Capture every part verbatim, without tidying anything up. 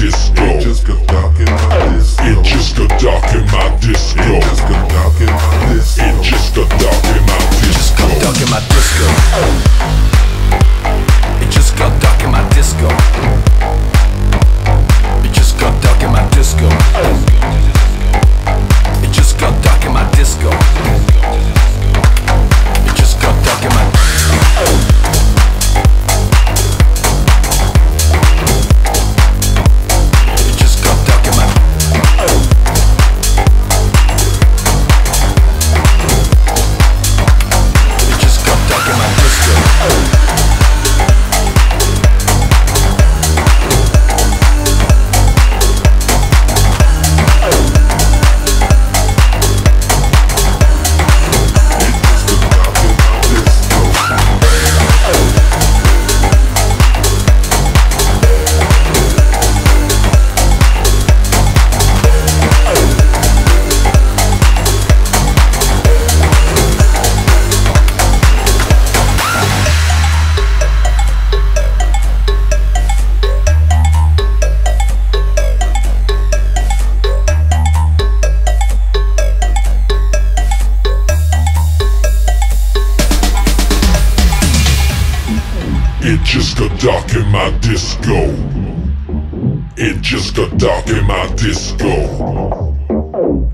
disco. It just got dark in my disco. It just got dark in my disco. It just got dark in my disco. It just got dark in my disco. It just got dark in my disco. It just got dark in my disco. It just got dark in my disco. It just got dark in my disco.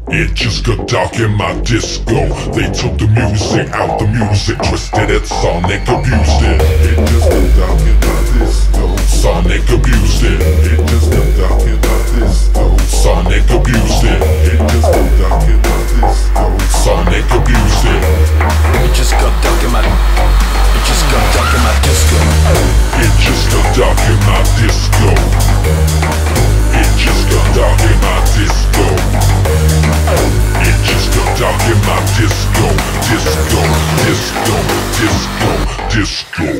It just got dark in my disco. It just got dark in my disco. It just got dark in my disco. It just got dark in my disco. They took the music out, the music twisted it, Sonic abused it. It just got dark in my disco. Sonic abused it. It just got dark in my disco. Sonic abused it. It just got dark in my disco. Sonic abused it. It just got dark in my. It just got dark in my disco. It just got dark in my disco. It just got dark in my disco. It just got dark in my disco. Disco, disco, disco, disco.